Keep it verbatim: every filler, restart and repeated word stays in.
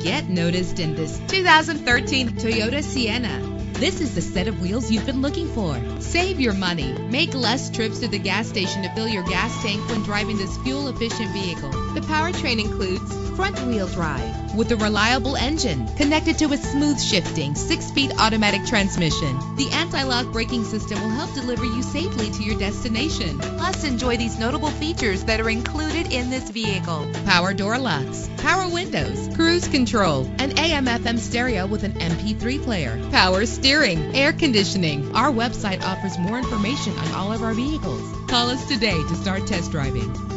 Get noticed in this two thousand thirteen Toyota Sienna. This is the set of wheels you've been looking for. Save your money. Make less trips to the gas station to fill your gas tank when driving this fuel-efficient vehicle. The powertrain includes front-wheel drive with a reliable engine connected to a smooth-shifting six-speed automatic transmission. The anti-lock braking system will help deliver you safely to your destination. Plus, enjoy these notable features that are included in this vehicle: power door locks, power windows, cruise control, an A M F M stereo with an M P three player, power steering, air conditioning. Our website offers more information on all of our vehicles. Call us today to start test driving.